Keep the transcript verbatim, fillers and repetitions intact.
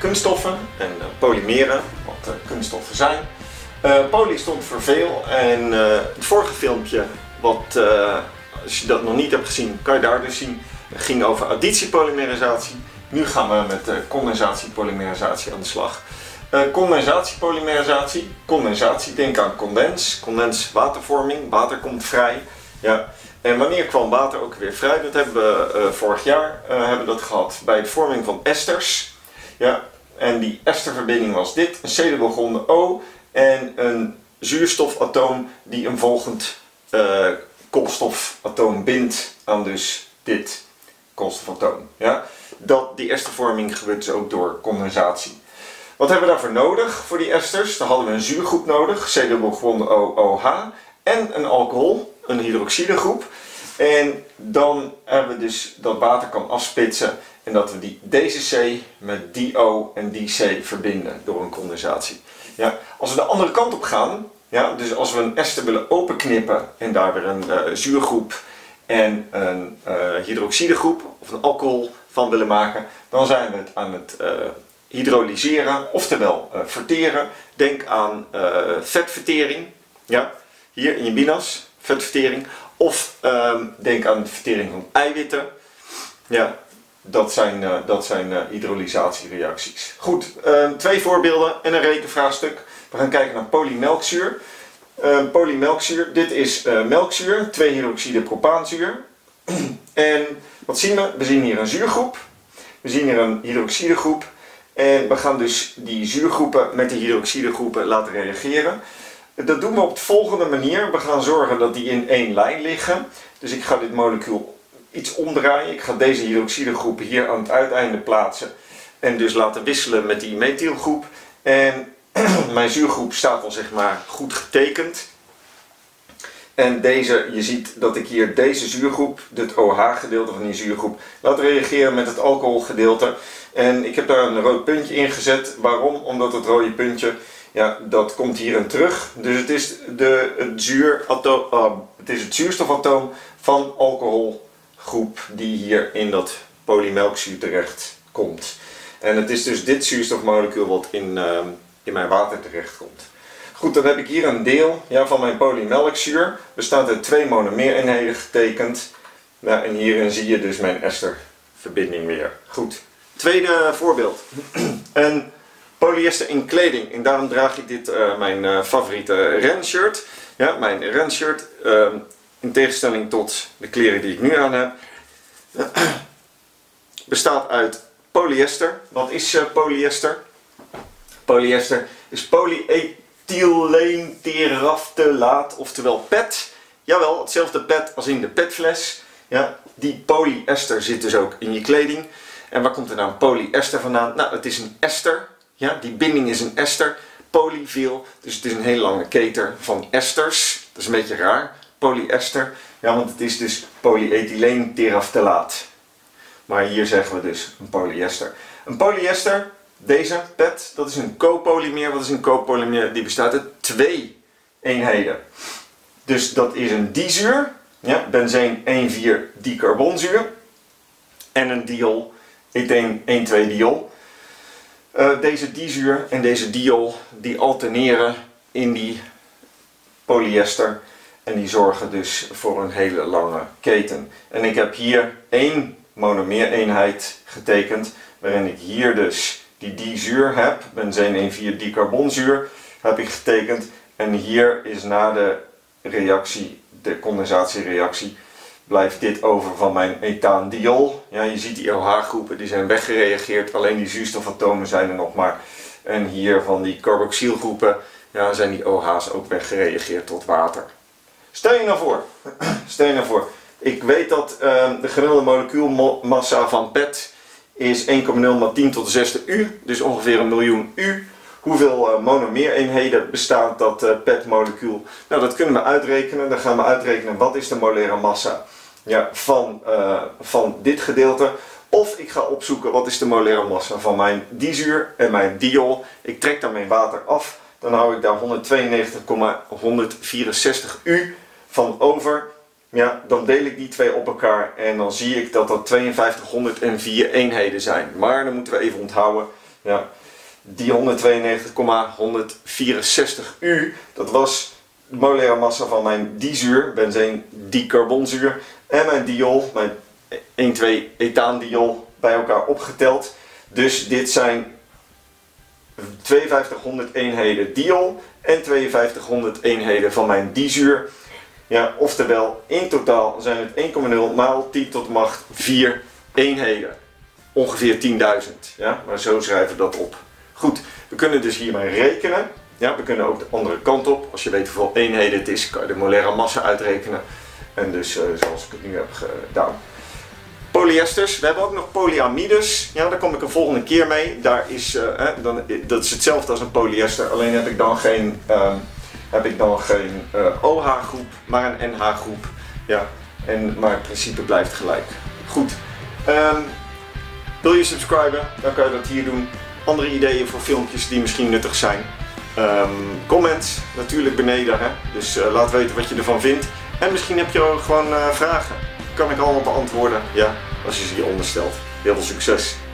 kunststoffen en uh, polymeren, wat uh, kunststoffen zijn. Uh, poly stond voor veel en uh, het vorige filmpje, wat, uh, als je dat nog niet hebt gezien, kan je daar dus zien, ging over additiepolymerisatie. Nu gaan we met uh, condensatiepolymerisatie aan de slag. Uh, condensatiepolymerisatie, condensatie, denk aan condens, condens watervorming, water komt vrij. Ja. En wanneer kwam water ook weer vrij? Dat hebben we uh, vorig jaar uh, hebben we dat gehad bij de vorming van esters. Ja. En die esterverbinding was dit, een cederbogronde O en een zuurstofatoom die een volgend uh, koolstofatoom bindt aan dus dit koolstofatoom. Ja. Dat, die estervorming gebeurt dus ook door condensatie. Wat hebben we daarvoor nodig voor die esters? Daar hadden we een zuurgroep nodig, cederbogronde O O H, en een alcohol, een hydroxidegroep. En dan hebben we dus dat water kan afsplitsen en dat we die D C C met D O en D C verbinden door een condensatie. Ja, als we de andere kant op gaan, ja, dus als we een ester willen openknippen en daar weer een uh, zuurgroep en een uh, hydroxidegroep of een alcohol van willen maken, dan zijn we het aan het uh, hydrolyseren, oftewel uh, verteren. Denk aan uh, vetvertering, ja, hier in je binas, vetvertering. Of uh, denk aan de vertering van eiwitten. Ja, dat zijn, uh, dat zijn uh, hydrolysatiereacties. Goed, uh, twee voorbeelden en een rekenvraagstuk. We gaan kijken naar polymelkzuur. Uh, polymelkzuur, dit is uh, melkzuur, twee hydroxide propaanzuur. En wat zien we? We zien hier een zuurgroep. We zien hier een hydroxidegroep. En we gaan dus die zuurgroepen met de hydroxidegroepen laten reageren. Dat doen we op de volgende manier. We gaan zorgen dat die in één lijn liggen. Dus ik ga dit molecuul iets omdraaien. Ik ga deze hydroxidegroep hier aan het uiteinde plaatsen. En dus laten wisselen met die methylgroep. En mijn zuurgroep staat al zeg maar goed getekend. En deze, je ziet dat ik hier deze zuurgroep, het O H-gedeelte van die zuurgroep, laat reageren met het alcoholgedeelte. En ik heb daar een rood puntje in gezet. Waarom? Omdat het rode puntje, ja, dat komt hierin terug. Dus het is, de, het, zuuratoom, uh, het is het zuurstofatoom van alcoholgroep die hier in dat polymelkzuur terecht komt. En het is dus dit zuurstofmolecuul wat in, uh, in mijn water terecht komt. Goed, dan heb ik hier een deel, ja, van mijn polymelkzuur. Bestaat uit twee monomeereenheden getekend. Nou, en hierin zie je dus mijn esterverbinding weer. Goed. Tweede voorbeeld. Een polyester in kleding. En daarom draag ik dit uh, mijn uh, favoriete renshirt. Ja, mijn renshirt. Uh, in tegenstelling tot de kleren die ik nu aan heb. Uh, bestaat uit polyester. Wat is uh, polyester? Polyester is polyethyleentereftalaat, oftewel P E T. Jawel, hetzelfde P E T als in de P E T-fles. Ja, die polyester zit dus ook in je kleding. En waar komt er nou een polyester vandaan? Nou, het is een ester. Ja, die binding is een ester. Polyviel, dus het is een hele lange keten van esters. Dat is een beetje raar, polyester. Ja, want het is dus polyethyleentereftalaat. Maar hier zeggen we dus een polyester. Een polyester, deze P E T, dat is een copolymeer. Wat is een copolymeer? Die bestaat uit twee eenheden. Dus dat is een dizuur, ja, benzene één vier dicarbonzuur. En een diol, etheen één twee diol. Uh, deze dizuur en deze diol die alterneren in die polyester. En die zorgen dus voor een hele lange keten. En ik heb hier één monomeereenheid getekend, waarin ik hier dus die dizuur heb, benzene één vier dicarbonzuur, heb ik getekend. En hier is na de reactie, de condensatiereactie, blijft dit over van mijn ethaandiol. Ja, je ziet die O H-groepen, die zijn weggereageerd, alleen die zuurstofatomen zijn er nog maar. En hier van die carboxylgroepen, ja, zijn die O H's ook weggereageerd tot water. Stel je nou voor, stel je nou voor, ik weet dat uh, de gemiddelde molecuulmassa van P E T is één komma nul maal tien tot de zesde U, dus ongeveer een miljoen U. Hoeveel uh, monomeereenheden bestaat dat uh, P E T-molecuul? Nou, dat kunnen we uitrekenen. Dan gaan we uitrekenen wat is de molaire massa, ja, van, uh, van dit gedeelte. Of ik ga opzoeken wat is de molaire massa van mijn dizuur en mijn diol. Ik trek daarmee water af. Dan hou ik daar honderdtweeënnegentig komma honderdvierenzestig U van over. Ja, dan deel ik die twee op elkaar en dan zie ik dat dat vijfduizend tweehonderdvier eenheden zijn. Maar dan moeten we even onthouden, Ja. Die honderdtweeënnegentig komma honderdvierenzestig U, dat was de molaire massa van mijn dizuur, benzene dicarbonzuur, en mijn diol, mijn één twee ethaandiol, bij elkaar opgeteld. Dus dit zijn vijfduizend tweehonderd eenheden diol en vijfduizend tweehonderd eenheden van mijn dizuur. Ja, oftewel, in totaal zijn het één komma nul maal tien tot de macht vier eenheden. Ongeveer tienduizend. Ja? Maar zo schrijven we dat op. Goed, we kunnen dus hiermee rekenen. Ja, we kunnen ook de andere kant op. Als je weet hoeveel eenheden het is, kan je de molaire massa uitrekenen. En dus uh, zoals ik het nu heb gedaan. Polyesters. We hebben ook nog polyamides. Ja, daar kom ik een volgende keer mee. Daar is, uh, eh, dan, dat is hetzelfde als een polyester. Alleen heb ik dan geen... Uh, heb ik dan geen uh, O H-groep, maar een N H-groep. Ja, en, maar het principe blijft gelijk. Goed. Um, wil je subscriben? Dan kan je dat hier doen. Andere ideeën voor filmpjes die misschien nuttig zijn. Um, comments natuurlijk beneden. Hè? Dus uh, laat weten wat je ervan vindt. En misschien heb je ook gewoon uh, vragen. Kan ik allemaal beantwoorden. Ja, als je ze hieronder stelt. Heel veel succes!